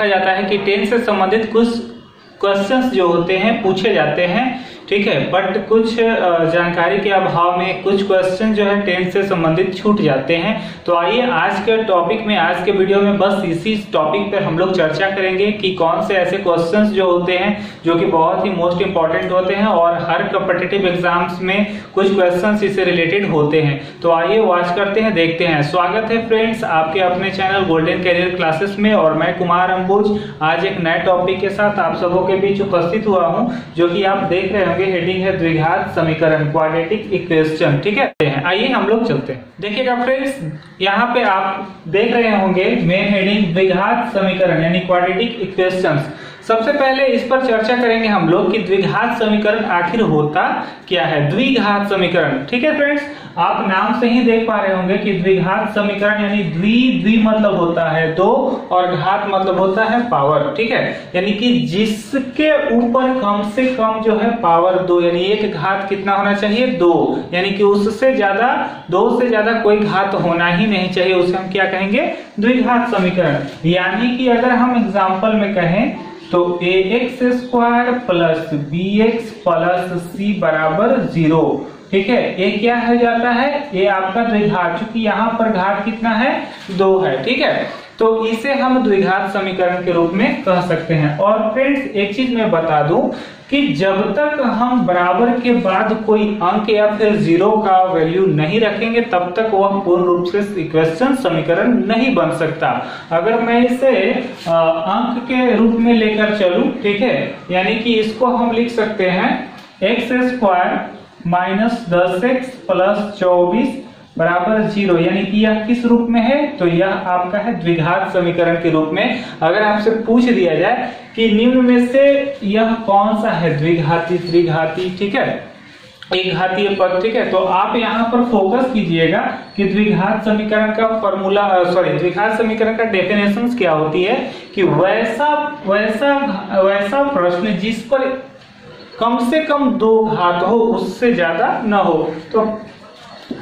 देखा जाता है कि टेंस से संबंधित कुछ क्वेश्चंस जो होते हैं पूछे जाते हैं, ठीक है, बट कुछ जानकारी के अभाव में कुछ क्वेश्चन जो है टेंस से संबंधित छूट जाते हैं। तो आइए आज के टॉपिक में, आज के वीडियो में बस इसी टॉपिक पर हम लोग चर्चा करेंगे कि कौन से ऐसे क्वेश्चंस जो होते हैं जो कि बहुत ही मोस्ट इंपॉर्टेंट होते हैं और हर कॉम्पिटिटिव एग्जाम्स में कुछ क्वेश्चंस इससे रिलेटेड होते हैं। तो आइए वॉच करते हैं, देखते हैं। स्वागत है फ्रेंड्स आपके अपने चैनल गोल्डन करियर क्लासेस में, और मैं कुमार अंबुज आज एक नए टॉपिक के साथ आप सबों के बीच उपस्थित हुआ हूँ, जो कि आप देख रहे हैं हेडिंग है द्विघात समीकरण क्वाड्रेटिक इक्वेशन, ठीक है। आइए हम लोग चलते हैं। देखिएगा फ्रेंड्स, यहाँ पे आप देख रहे होंगे मेन हेडिंग द्विघात समीकरण यानी क्वाड्रेटिक इक्वेशंस। सबसे पहले इस पर चर्चा करेंगे हम लोग कि द्विघात समीकरण आखिर होता क्या है, द्विघात समीकरण, ठीक है फ्रेंड्स। आप नाम से ही देख पा रहे होंगे कि द्विघात समीकरण यानी द्वि मतलब होता है दो और घात मतलब होता है पावर, ठीक है, यानी कि जिसके ऊपर कम से कम जो है पावर दो, यानी एक घात कितना होना चाहिए, दो, यानी कि उससे ज्यादा, दो से ज्यादा कोई घात होना ही नहीं चाहिए, उसे हम क्या कहेंगे, द्विघात समीकरण। यानी कि अगर हम एग्जाम्पल में कहें तो ax square plus bx plus c बराबर 0, ठीक है, ये क्या हो जाता है, ये आपका द्विघात, चूंकि यहाँ पर घात कितना है, दो है, ठीक है, तो इसे हम द्विघात समीकरण के रूप में कह सकते हैं। और फ्रेंड्स एक चीज मैं बता दूं कि जब तक हम बराबर के बाद कोई अंक या फिर जीरो का वैल्यू नहीं रखेंगे तब तक वह पूर्ण रूप से इक्वेशन समीकरण नहीं बन सकता। अगर मैं इसे अंक के रूप में लेकर चलूं, ठीक है, यानी कि इसको हम लिख सकते हैं X square minus 10x plus 24 बराबर 0, यानी कि यह किस रूप में है, तो यह आपका है द्विघात समीकरण के रूप में। अगर आपसे पूछ दिया जाए कि निम्न में से यह कौन सा है, द्विघाती, त्रिघाती, ठीक है, एक घातीय पद, ठीक है, तो आप यहाँ पर फोकस कीजिएगा कि द्विघात समीकरण का फॉर्मूला, सॉरी द्विघात समीकरण का डेफिनेशन क्या होती है, कि वैसा वैसा वैसा प्रश्न जिस पर कम से कम दो घात हो, उससे ज्यादा न हो। तो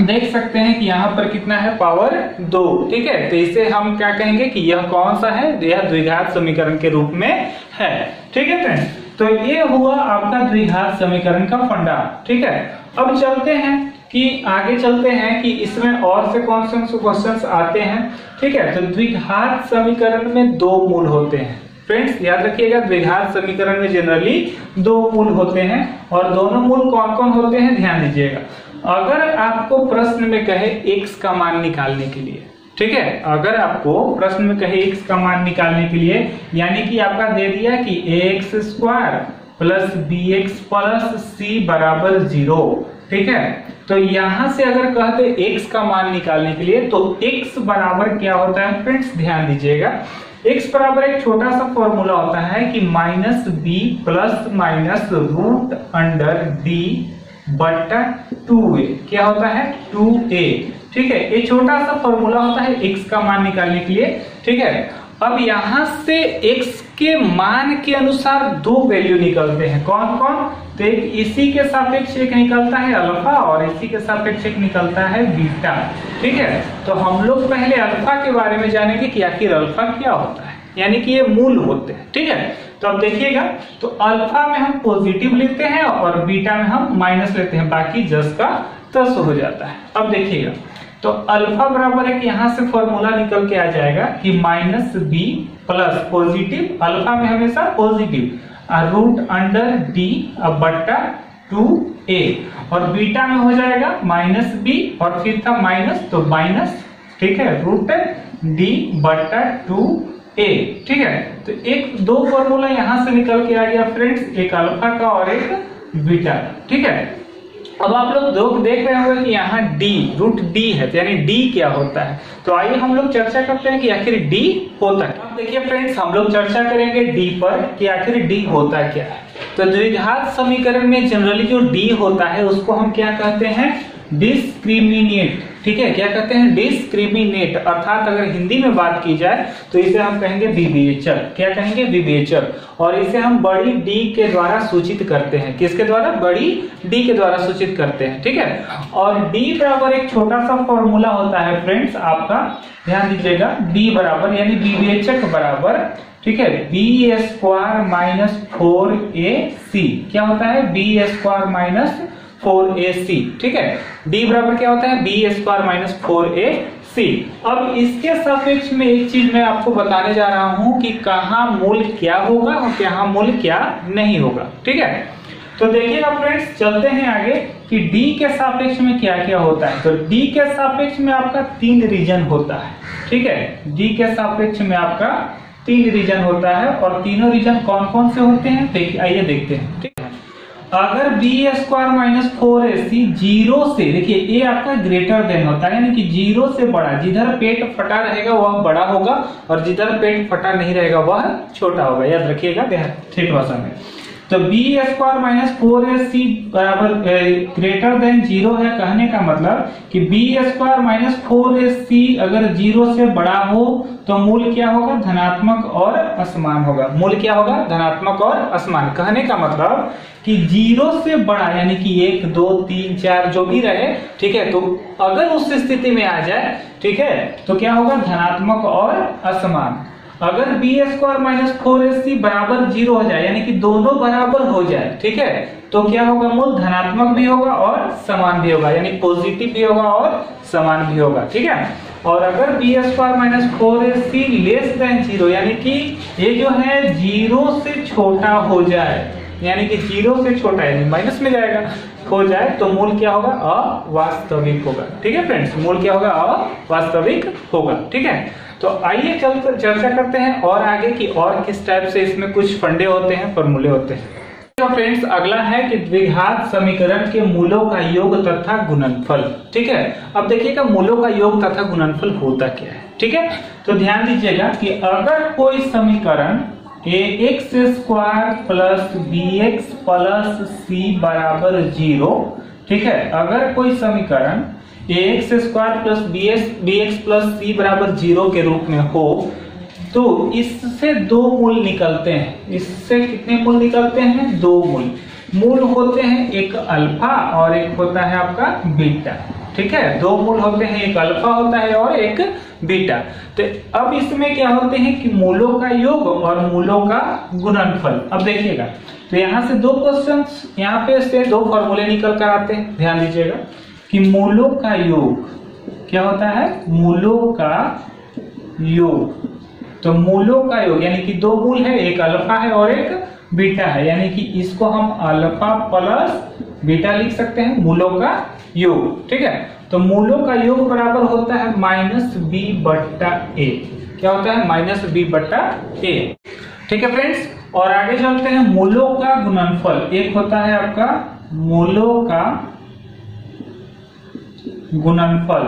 देख सकते हैं कि यहाँ पर कितना है, पावर दो, ठीक है, तो इसे हम क्या कहेंगे कि यह कौन सा है, यह द्विघात समीकरण के रूप में है, ठीक है फ्रेंड्स। तो ये हुआ आपका द्विघात समीकरण का फंडा, ठीक है। अब चलते हैं कि आगे चलते हैं कि इसमें और से कौन से क्वेश्चंस आते हैं, ठीक है। तो द्विघात समीकरण में दो मूल होते हैं फ्रेंड्स, याद रखिएगा, द्विघात समीकरण में जनरली दो मूल होते हैं, और दोनों मूल कौन कौन होते हैं ध्यान दीजिएगा। अगर आपको प्रश्न में कहे x का मान निकालने के लिए, ठीक है, अगर आपको प्रश्न में कहे x का मान निकालने के लिए, यानी कि आपका दे दिया कि ax square plus bx plus c बराबर 0, ठीक है, तो यहां से अगर कहते x का मान निकालने के लिए, तो x बराबर क्या होता है फ्रेंड्स, ध्यान दीजिएगा, x बराबर एक छोटा सा फॉर्मूला होता है कि minus B plus minus root under D बटा 2a, क्या होता है, 2a, ठीक है, ये छोटा सा फॉर्मूला होता है x का मान निकालने के लिए, ठीक है। अब यहां से x के मान के अनुसार दो वैल्यू निकलते हैं, कौन कौन, तो एक इसी के सापेक्ष एक निकलता है अल्फा और इसी के सापेक्ष एक निकलता है बीटा, ठीक है। तो हम लोग पहले अल्फा के बारे में जानेंगे कि आखिर अल्फा क्या होता है, यानी कि ये मूल होते हैं, ठीक है। तो अब देखिएगा, तो अल्फा में हम पॉजिटिव लेते हैं और बीटा में हम माइनस लेते हैं, बाकी जस का तस हो जाता है। अब देखिएगा, तो अल्फा बराबर है कि यहाँ से फॉर्मूला निकल के आ जाएगा कि minus B plus positive, alpha में हमेशा पॉजिटिव, रूट अंडर डी अब बट्टा 2a, और बीटा में हो जाएगा माइनस बी और फिर था माइनस, तो माइनस, ठीक है, रूट डी बट्टा 2a, ठीक है। तो एक दो फॉर्मूला यहां से निकल के आ गया फ्रेंड्स, एक अल्फा का और एक बीटा, ठीक है। अब आप लोग देख रहे होंगे कि यहाँ d रूट d है, तो यानी d क्या होता है, तो आइए हम लोग चर्चा करते हैं कि आखिर d होता है। अब देखिए फ्रेंड्स, हम लोग चर्चा करेंगे d पर कि आखिर d होता क्या है। तो द्विघात समीकरण में जनरली जो d होता है उसको हम क्या कहते हैं, डिस्क्रिमिनेट, ठीक है, क्या कहते हैं, डिस्क्रिमिनेट, अर्थात अगर हिंदी में बात की जाए तो इसे हम कहेंगे विवेचक, क्या कहेंगे, विवेचक। और इसे हम बड़ी डी के द्वारा सूचित करते हैं, किसके द्वारा, बड़ी डी के द्वारा सूचित करते हैं, ठीक है। और डी बराबर एक छोटा सा फॉर्मूला होता है फ्रेंड्स, आपका ध्यान दीजिएगा, डी बराबर यानी विवेचक बराबर, ठीक है, बी स्क्वायर माइनस 4ac, क्या होता है, बी स्क्वायर माइनस 4ac, ठीक है। d बराबर क्या होता है, बी स्क्वायर माइनस 4ac। अब इसके सापेक्ष में एक चीज मैं आपको बताने जा रहा हूं कि कहां मूल क्या होगा और कहां मूल क्या नहीं होगा, ठीक है। तो देखिएगा फ्रेंड्स, चलते हैं आगे कि d के सापेक्ष में क्या क्या होता है। तो d के सापेक्ष में आपका 3 रीजन होता है, ठीक है, d के सापेक्ष में आपका 3 रीजन होता है। और तीनों रीजन कौन कौन से होते हैं, देखिए, आइए देखते हैं, ठीक है। अगर B square minus 4ac zero से, देखिए ये आपका ग्रेटर देन होता है, यानी कि जीरो से बड़ा, जिधर पेट फटा रहेगा वह बड़ा होगा और जिधर पेट फटा नहीं रहेगा वह छोटा होगा, याद रखिएगा ठेठ भाषा में। तो बी स्क्वायर माइनस 4ac बराबर ग्रेटर देन जीरो है, कहने का मतलब कि बी स्क्वायर माइनस 4ac अगर जीरो से बड़ा हो तो मूल क्या होगा, धनात्मक और असमान होगा, मूल क्या होगा, धनात्मक और असमान। कहने का मतलब कि जीरो से बड़ा यानी कि 1 2 3 4 जो भी रहे, ठीक है, तो अगर उस स्थिति में आ जाए, ठीक है, तो क्या होगा, धनात्मक और असमान। अगर बी स्क्वायर माइनस 4ac बराबर जीरो हो जाए, यानी कि दोनों बराबर हो जाए, ठीक है, तो क्या होगा, मूल धनात्मक भी होगा और समान भी होगा, यानी पॉजिटिव भी होगा और समान भी होगा, ठीक है। और अगर B square minus 4ac less than zero, यानी कि ये जो है जीरो से छोटा हो जाए, यानी कि जीरो से छोटा यानी माइनस में जाएगा, हो जाए, तो मूल क्या होगा, अवास्तविक होगा, ठीक है फ्रेंड्स, मूल क्या होगा, अवास्तविक होगा, ठीक है। तो आइए चर्चा करते हैं और आगे की और किस टाइप से इसमें कुछ फंडे होते हैं, फॉर्मूले होते हैं। तो फ्रेंड्स अगला है कि द्विघात समीकरण के मूलों का योग तथा गुणनफल, ठीक है। अब देखिएगा मूलों का योग तथा गुणनफल होता क्या है, ठीक है। तो ध्यान दीजिएगा कि अगर कोई समीकरण x square plus bx plus c बराबर जीरो, ठीक है, अगर कोई समीकरण x square plus bx plus सी बराबर जीरो के रूप में हो तो इससे 2 मूल निकलते हैं। इससे कितने मूल निकलते हैं, 2 मूल। मूल होते हैं एक अल्फा और एक होता है आपका बीटा, ठीक है, 2 मूल होते हैं, एक अल्फा होता है और एक बीटा। तो अब इसमें क्या होते हैं कि मूलों का योग और मूलों का गुणनफल। अब देखिएगा तो यहाँ से 2 क्वेश्चंस, यहाँ पे से 2 फॉर्मूले निकल कर आते हैं, ध्यान दीजिएगा कि मूलों का योग क्या होता है, मूलों का योग। तो मूलों का योग यानी कि 2 मूल है, एक अल्फा है और एक बीटा है, यानी कि इसको हम अल्फा प्लस बीटा लिख सकते हैं, मूलों का योग, ठीक है। तो मूलों का योग बराबर होता है माइनस b बट्टा a, क्या होता है, माइनस b बट्टा a, ठीक है फ्रेंड्स। और आगे चलते हैं, मूलों का गुणनफल। एक होता है आपका मूलों का गुणनफल,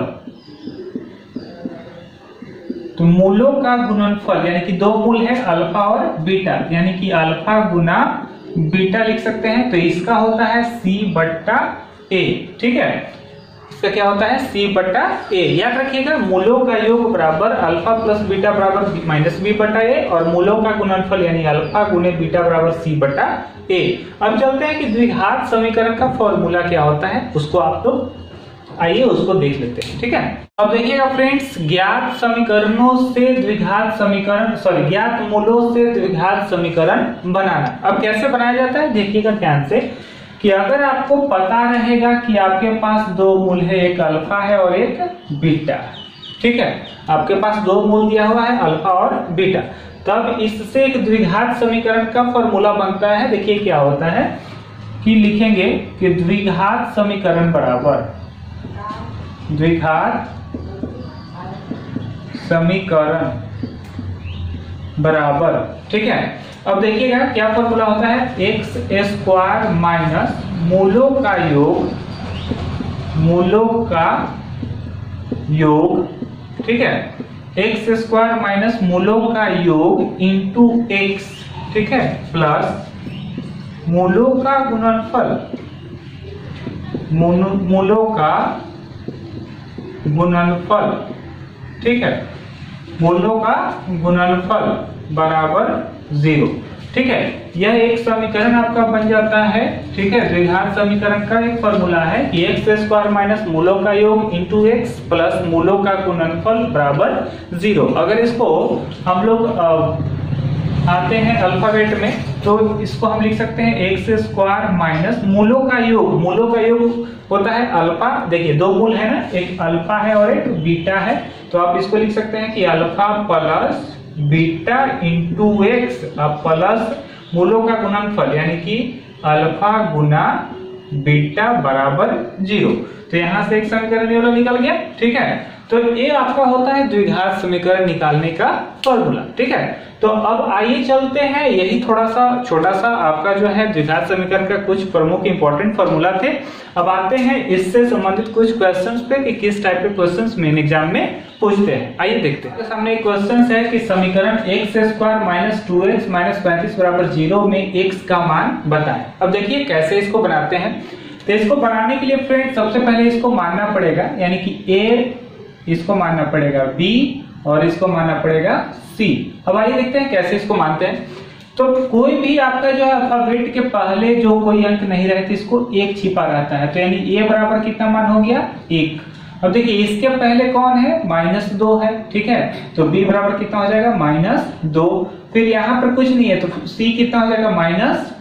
तो मूलों का गुणनफल यानी कि 2 मूल है, अल्फा और बीटा, यानी कि अल्फा गुना बीटा लिख सकते हैं, तो इसका होता है c बट्टा a, ठीक है, इसका क्या होता है, c बट्टा a। याद रखिएगा मूलों का योग बराबर अल्फा प्लस बीटा बराबर माइनस b बट्टा a और मूलों का गुणनफल यानी अल्फा गुने बीटा बराबर c बट्टा a। अब चलते हैं कि द्विघात समीकरण का फॉर्मूला क्या होता है, उसको आप लोग आइए उसको देख लेते हैं, ठीक है। अब देखिएगा फ्रेंड्स, ज्ञात समीकरणों से द्विघात समीकरण, सॉरी ज्ञात मूलों से द्विघात समीकरण बनाना। अब कैसे बनाया जाता है, देखिएगा ध्यान से कि अगर आपको पता रहेगा कि आपके पास 2 मूल है, एक अल्फा है और एक बीटा, ठीक है, आपके पास 2 मूल दिया हुआ है, अल्फा और बीटा, तब इससे एक द्विघात समीकरण का फॉर्मूला बनता है। देखिए क्या होता है कि लिखेंगे कि द्विघात समीकरण बराबर, द्विघात समीकरण बराबर, ठीक है। अब देखिएगा क्या फॉर्मूला होता है, एक्स स्क्वायर माइनस मूलों का योग, मूलों का योग, ठीक है, एक्स स्क्वायर माइनस मूलों का योग इंटू एक्स, ठीक है, प्लस मूलों का गुणनफल मूलों का गुणनफल, ठीक है, मूलों का गुणनफल बराबर 0, ठीक है। यह एक समीकरण आपका बन जाता है, ठीक है। द्विघात समीकरण का एक फॉर्मूला है कि x² माइनस मूलों का योग इंटू एक्स प्लस मूलों का गुणनफल बराबर 0। अगर इसको हम लोग आते हैं अल्फाबेट में, तो इसको हम लिख सकते हैं x² माइनस मूलों का योग। मूलों का योग होता है अल्फा। देखिए दो मूल है ना, एक अल्फा है और एक बीटा है, तो आप इसको लिख सकते हैं कि alpha plus beta into x plus मूलों का गुणनफल, यानी कि अल्फा गुना बीटा बराबर 0। तो यहाँ से एक समीकरण निकल गया, ठीक है। तो ये आपका होता है द्विघात समीकरण निकालने का फॉर्मूला, ठीक है। तो अब आइए चलते हैं, यही थोड़ा सा छोटा सा आपका जो है द्विघात समीकरण का कुछ प्रमुख इंपॉर्टेंट फॉर्मूला थे। अब आते हैं इससे संबंधित कुछ क्वेश्चंस पे कि किस टाइप के क्वेश्चंस मेन एग्जाम में पूछते हैं, आइए देखते हैं। तो सामने एक क्वेश्चन है कि समीकरण x² माइनस 2x माइनस 35 बराबर 0 में x का मान बताएं। अब देखिए कैसे इसको बनाते हैं। तो इसको बनाने के लिए फ्रेंड सबसे पहले इसको मानना पड़ेगा, यानी कि a इसको मानना पड़ेगा b और इसको मानना पड़ेगा c। अब आइए देखते हैं कैसे इसको मानते हैं। तो कोई भी आपका जो है अल्फाबेट के पहले जो कोई अंक नहीं रहते इसको एक छिपा रहता है, तो यानी a बराबर कितना मान हो गया 1। अब देखिए इसके पहले कौन है, -2 है, ठीक है। तो b बराबर कितना हो जाएगा -2। फिर यहाँ पर कुछ नहीं है तो c कितना हो जाएगा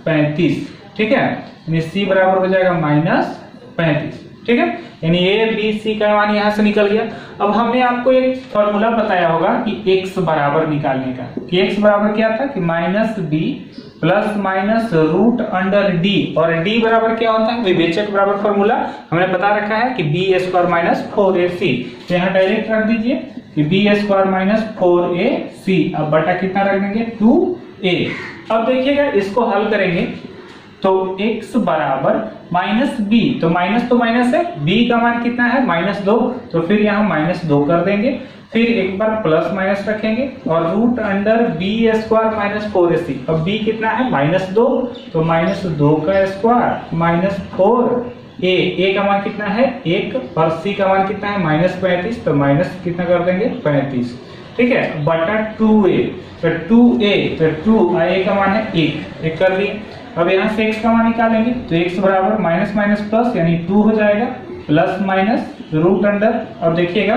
-35, ठीक है। C बराबर हो जाएगा -35, ठीक है। यानी ए बी सी का मान यहाँ से निकल गया। अब हमने आपको एक फॉर्मूला बताया होगा कि x बराबर निकालने का, कि x बराबर क्या था कि -b प्लस माइनस √d, और d बराबर क्या होता है विवेचक बराबर फॉर्मूला हमने बता रखा है कि b² माइनस 4ac। तो यहाँ डायरेक्ट रख दीजिए कि b² माइनस 4ac अब बटा कितना रख देंगे 2a। अब देखिएगा इसको हल करेंगे तो x बराबर -b, तो माइनस है, b का मान कितना है -2, तो फिर यहाँ -2 कर देंगे, फिर एक बार प्लस माइनस रखेंगे और √b² माइनस 4ac। अब b कितना है -2, तो -2² माइनस 4a, a का मान कितना है 1 और c का मान कितना है -35, तो माइनस कितना कर देंगे 35, ठीक है, बटा 2a। तो 2a का मान है 1 कर दिए। अब यहाँ से x का मान निकालेंगे तो x बराबर माइनस माइनस प्लस यानी 2 हो जाएगा प्लस माइनस √। अब देखिएगा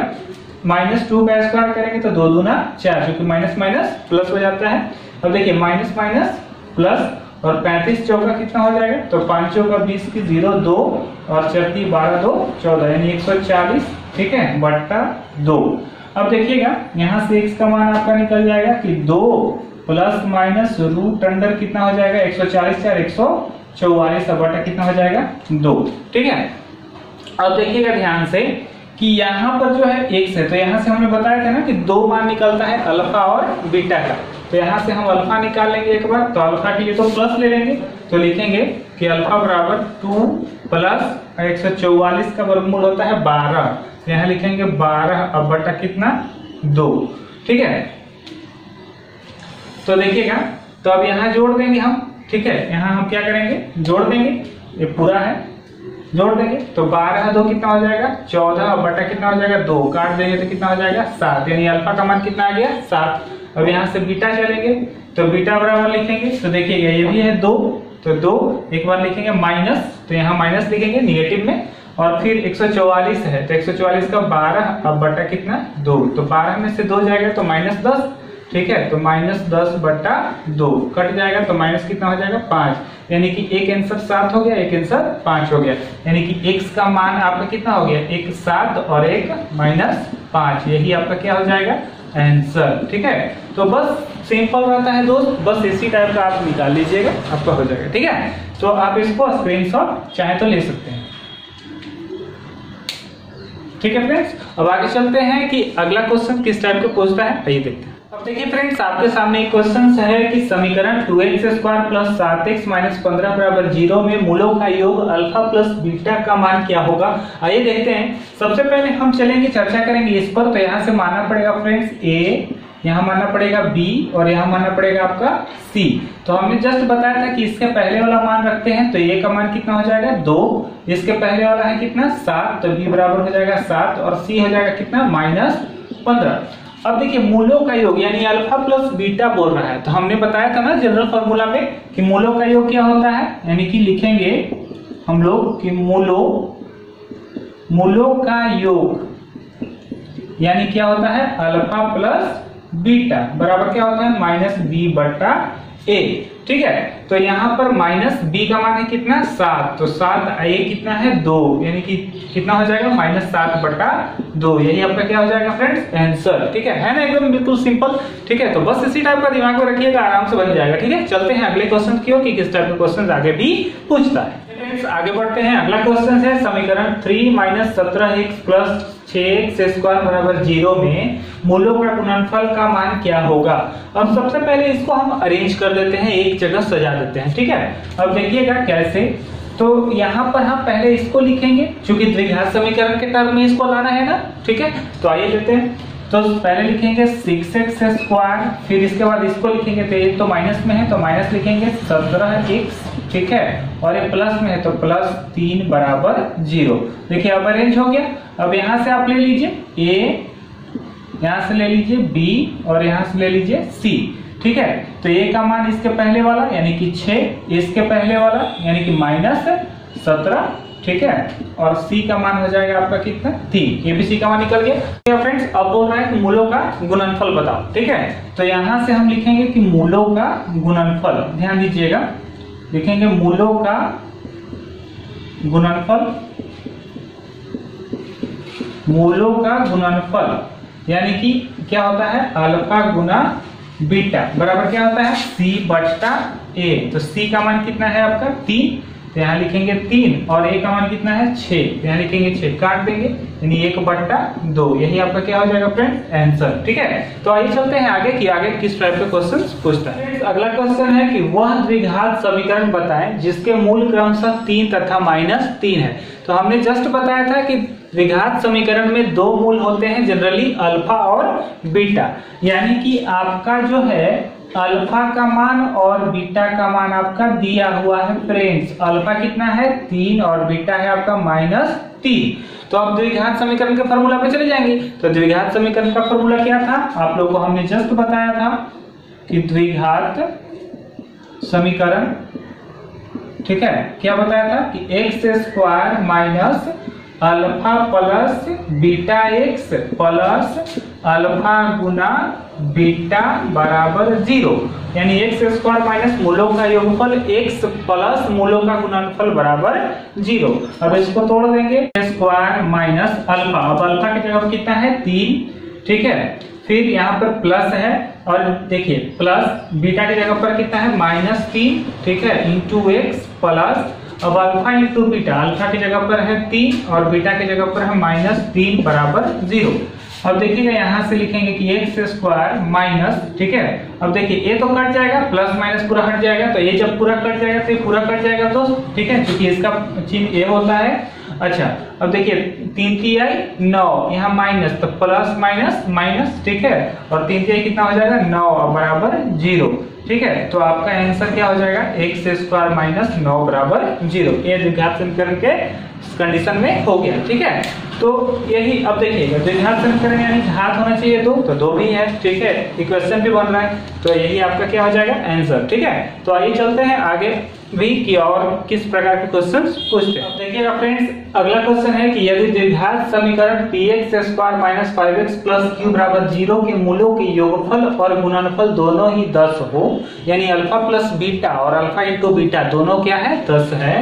-2 का स्क्वायर करेंगे तो 2 दूना 4, जो कि माइनस माइनस प्लस हो जाता है। अब देखिए माइनस माइनस प्लस और 35 चौका कितना हो जाएगा, तो 5 चौका 20 की 0 2 और 4 की 12 2 14 यानी 140, ठीक है, बट्टा 2। अब देखिएगा यहाँ से x का मान आपका निकल जाएगा कि 2 प्लस माइनस √कितना हो जाएगा 140 और 144 बटा कितना हो जाएगा 2, ठीक है। अब देखिएगा ध्यान से कि यहाँ पर जो है x है, तो यहाँ से हमने बताया था ना कि 2 मान निकलता है अल्फा और बीटा का, तो यहाँ से हम अल्फा निकाल लेंगे एक बार। तो अल्फा के लिए तो प्लस ले लेंगे, तो लिखेंगे कि अल्फा बराबर 2 प्लस 144 का वर्गमूल होता है 12, तो यहाँ लिखेंगे 12 अब बटा कितना 2, ठीक है। तो देखिएगा तो अब यहाँ जोड़ देंगे हम, ठीक है, यहाँ हम क्या करेंगे जोड़ देंगे, ये पूरा है जोड़ देंगे तो 12 2 कितना हो जाएगा 14 बटा कितना हो जाएगा 2, काट देंगे तो कितना हो जाएगा 7, यानी अल्फा का मान कितना आ गया 7। अब यहाँ से बीटा चलेंगे तो बीटा बराबर लिखेंगे, तो देखिएगा ये भी है 2, तो 2 एक बार लिखेंगे माइनस, तो यहाँ माइनस लिखेंगे निगेटिव में, और फिर 144 है तो 144 का 12 अब बटा कितना 2, तो 12 में से 2 जाएगा तो -10, ठीक है, तो -10 बटा 2 कट जाएगा तो माइनस कितना हो जाएगा 5, यानी कि एक आंसर 7 हो गया, एक आंसर 5 हो गया, यानी कि x का मान आपका कितना हो गया 1 7 और 1 -5, यही आपका क्या हो जाएगा आंसर, ठीक है। तो बस सिंपल रहता है दोस्त, बस इसी टाइप का आप निकाल लीजिएगा, आपका हो जाएगा, ठीक है। तो आप इसको स्क्रीनशॉट चाहे तो ले सकते हैं, ठीक है फ्रेंड्स। अब आगे चलते हैं कि अगला क्वेश्चन किस टाइप का पूछता है, आइए देखते हैं। अब देखिए फ्रेंड्स आपके सामने एक क्वेश्चन है कि समीकरण 2x² प्लस 7x माइनस 15 बराबर 0 में मूलों का योग अल्फा प्लस बीटा का मान क्या होगा, आइए देखते हैं। सबसे पहले हम चलेंगे चर्चा करेंगे इस पर। तो यहाँ से मानना पड़ेगा फ्रेंड्स a यहाँ मानना पड़ेगा बी और यहाँ मानना पड़ेगा आपका सी। तो हमने जस्ट बताया था कि इसके पहले वाला मान रखते हैं तो ए का मान कितना हो जाएगा 2, इसके पहले वाला है कितना 7, तो बी बराबर हो जाएगा 7 और सी हो जाएगा कितना -15। अब देखिए मूलों का योग यानी अल्फा प्लस बीटा बोल रहा है, तो हमने बताया था ना जनरल फॉर्मूला में कि मूलों का योग क्या होता है, यानी कि लिखेंगे हम लोग कि मूलों का योग यानी क्या होता है अल्फा प्लस बीटा बराबर क्या होता है -b/a। ठीक है, तो यहाँ पर -b का मान है कितना 7, तो 7 a कितना है 2, यानी कि कितना हो जाएगा -7/2। यही आपका क्या हो जाएगा फ्रेंड्स आंसर। ठीक है ना, एकदम बिल्कुल सिंपल। ठीक है, तो बस इसी टाइप का दिमाग में रखिएगा, आराम से बन जाएगा। ठीक है, चलते हैं अगले क्वेश्चन की ओर कि किस टाइप के क्वेश्चन आगे भी पूछता है। फ्रेंड्स आगे बढ़ते हैं, अगला क्वेश्चन है समीकरण 3 - 17x + 6x2 = 0 में मूलों का गुणनफल का मान क्या होगा। अब सबसे पहले इसको हम अरेंज कर देते हैं, एक जगह सजा देते हैं। ठीक है, अब देखिएगा कैसे। तो यहाँ पर हम पहले इसको लिखेंगे क्योंकि द्विघात समीकरण के टर्म में इसको लाना है ना। ठीक है, तो आइए लेते हैं, तो पहले लिखेंगे 6x2, फिर इसके बाद इसको लिखेंगे तो ये तो माइनस में है तो माइनस लिखेंगे 17x। ठीक है, और ये प्लस में है तो +3 = 0। देखिए अब अरेंज हो गया। अब यहाँ से आप ले लीजिए a, यहाँ से ले लीजिए b और यहाँ से ले लीजिए c। ठीक है, तो a का मान इसके पहले वाला यानी कि 6, इसके पहले वाला यानी कि -17। ठीक है, और c का मान हो जाएगा आपका कितना 3, ये भी c का मान निकल गया। फ्रेंड्स अब बोल रहा है कि मूलों का गुणनफल बताओ। ठीक है, तो यहाँ से हम लिखेंगे कि मूलों का गुणनफल, ध्यान दीजिएगा लिखेंगे मूलों का गुणनफल। मूलों का गुणनफल यानी कि क्या होता है अल्फा गुना बीटा बराबर क्या होता है c/a। तो c का मान कितना है आपका 3, तो यहाँ लिखेंगे 3 और a का मान कितना है 6, यहाँ लिखेंगे 6, काट देंगे यानी 1/2। यही आपका क्या हो जाएगा फ्रेंड्स आंसर। ठीक है, तो आइए चलते हैं आगे कि आगे किस टाइप के क्वेश्चंस पूछता है। अगला क्वेश्चन है कि वह द्विघात समीकरण बताएं जिसके मूल क्रमशः 3 तथा -3 है। तो हमने जस्ट बताया था कि द्विघात समीकरण में 2 मूल होते हैं जनरली, अल्फा और बीटा, यानी कि आपका जो है अल्फा का मान और बीटा का मान आपका दिया हुआ है। फ्रेंड्स अल्फा कितना है 3 और बीटा है आपका -3। तो अब द्विघात समीकरण के फॉर्मूला पे चले जाएंगे। तो द्विघात समीकरण का फॉर्मूला क्या था आप लोगों को हमने जस्ट बताया था कि द्विघात समीकरण, ठीक है क्या बताया था कि x² - α + βx + α गुना बीटा बराबर 0, यानी x² माइनस मूलों का योगफल x प्लस मूलों का गुणनफल बराबर 0। अब इसको तोड़ देंगे x² - अल्फा, अब अल्फा की जगह कितना है 3। ठीक है, फिर यहाँ पर प्लस है और देखिए प्लस बीटा की जगह पर कितना है -3। ठीक है, x प्लस अब अल्फा इंटू बीटा, अल्फा की जगह पर है 3 और बीटा की जगह पर है -3 बराबर 0। अब देखिएगा यहाँ से लिखेंगे कि x² - ठीक है, अब देखिए ये तो कट जाएगा, प्लस माइनस पूरा हट जाएगा, तो ये जब पूरा कट जाएगा तो ये पूरा कट जाएगा दोस्त। ठीक है, क्योंकि इसका चिन्ह ये होता है। अच्छा अब देखिए 3 - 3 = 9, यहाँ माइनस तो प्लस माइनस माइनस। ठीक है, और 3 - 3 कितना हो जाएगा 9 बराबर 0। ठीक है, तो आपका आंसर क्या हो जाएगा x² - 9 बराबर 0। ये द्विघात समीकरण के कंडीशन में हो गया। ठीक है, तो यही अब देखिएगा द्विघात समीकरण यानी घात होना चाहिए 2, तो 2 भी है। ठीक है, इक्वेशन भी बन रहा है, तो यही आपका क्या हो जाएगा आंसर। ठीक है, तो आइए चलते हैं आगे भी कि और किस प्रकार के क्वेश्चंस पूछते हैं। देखिएगा फ्रेंड्स अगला क्वेश्चन है कि यदि द्विघात समीकरण px² - 5x + q = 0 के मूलों के योगफल और गुणनफल दोनों ही 10 हो, यानी अल्फा प्लस बीटा और अल्फा इंटू बीटा दोनों क्या है 10 है,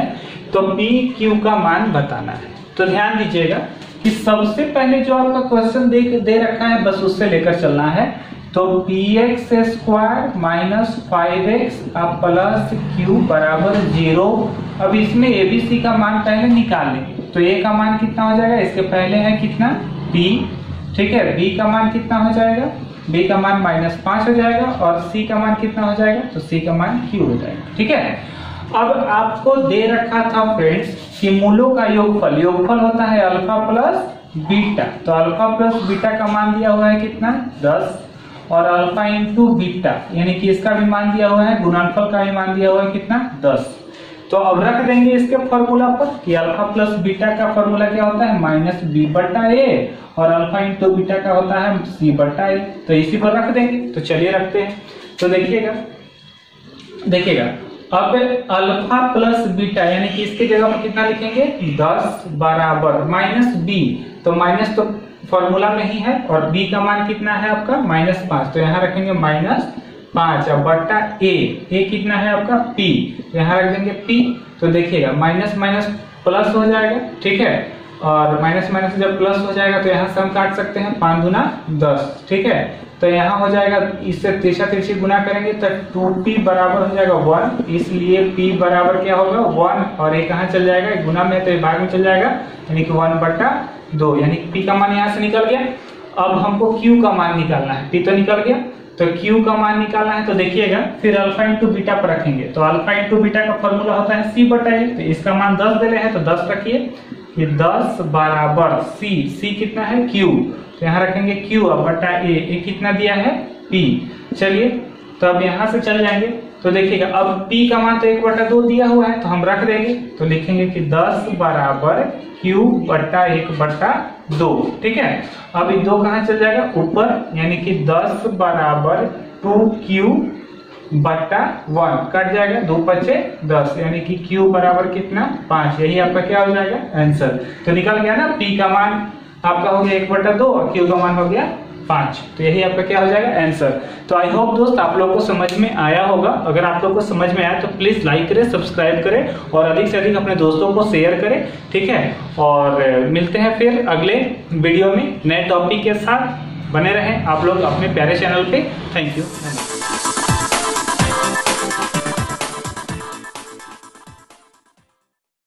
तो पी क्यू का मान बताना है। तो ध्यान दीजिएगा कि सबसे पहले जो आपका क्वेश्चन दे रखा है बस उससे लेकर चलना है। तो px² - 5x + q = 0। अब इसमें ए बी सी का मान पहले निकाल लेंगे, तो ए का मान कितना हो जाएगा इसके पहले है कितना p। ठीक है, b का मान कितना हो जाएगा, b का मान -5 हो जाएगा और c का मान कितना हो जाएगा, तो c का मान q हो जाएगा। ठीक है, अब आपको दे रखा था फ्रेंड्स कि मूलों का योगफल, योगफल होता है अल्फा प्लस बीटा, तो अल्फा प्लस बीटा का मान दिया हुआ है कितना 10 और अल्फा इंटू बीटा यानी कि इसका भी मान दिया हुआ है, गुणनफल का भी मान दिया हुआ है कितना 10। तो अब रख देंगे इसके फॉर्मूला पर कि अल्फा प्लस बीटा का फॉर्मूला क्या होता है माइनस बी बटा ए और अल्फा इंटू बीटा का होता है सी बटा ए। तो इसी पर रख देंगे। तो चलिए रखते हैं। तो देखिएगा अब अल्फा प्लस बीटा यानी कि इसके जगह पर कितना लिखेंगे 10 बराबर माइनस बी। तो माइनस तो फॉर्मूला में ही है और बी का मान कितना है आपका -5। तो यहाँ रखेंगे -5 और बट्टा ए कितना है आपका पी। यहाँ रख देंगे पी। तो देखिएगा माइनस माइनस प्लस हो जाएगा, ठीक है, और माइनस माइनस जब प्लस हो जाएगा तो यहाँ से हम काट सकते हैं 5 गुना 10, ठीक है। तो यहाँ हो जाएगा, इससे 33 गुना करेंगे तो 2p बराबर हो जाएगा 1, इसलिए p बराबर क्या होगा 1 और ये कहाँ चल जाएगा एक गुना में तो ये भाग में चल जाएगा यानी कि 1/2 यानी p का मान यहाँ से निकल गया। अब हमको q का मान निकालना है, p तो निकल गया तो q का मान निकालना है। तो देखिएगा फिर अल्फा इंटू बीटा पर रखेंगे तो अल्फा इंटू बीटा का फॉर्मूला होता है c बटा ए। तो इसका मान 10 दे रहे हैं तो 10 रखिए कि 10 बराबर c, c कितना है q। तो यहाँ रखेंगे q अब बटा ए कितना दिया है p। चलिए तो अब यहाँ से चल जाएंगे। तो देखिएगा अब p का मान तो 1/2 दिया हुआ है तो हम रख देंगे। तो लिखेंगे कि 10 बराबर q बट्टा 1/2, ठीक है। अब ये 2 कहाँ चल जाएगा ऊपर यानी कि 10 बराबर 2q बट्टा 1 कट जाएगा 2 × 5 = 10 यानी कि q बराबर कितना 5। यही आपका क्या हो जाएगा आंसर। तो निकल गया ना p का मान आपका हो गया 1/2 और q का मान हो गया 5। तो यही आपका क्या हो जाएगा आंसर। तो आई होप दोस्त आप लोग को समझ में आया होगा। अगर आप लोग को समझ में आया तो प्लीज लाइक करें, सब्सक्राइब करें और अधिक से अधिक अपने दोस्तों को शेयर करें, ठीक है। और मिलते हैं फिर अगले वीडियो में नए टॉपिक के साथ। बने रहें आप लोग अपने प्यारे चैनल पे। Thank you.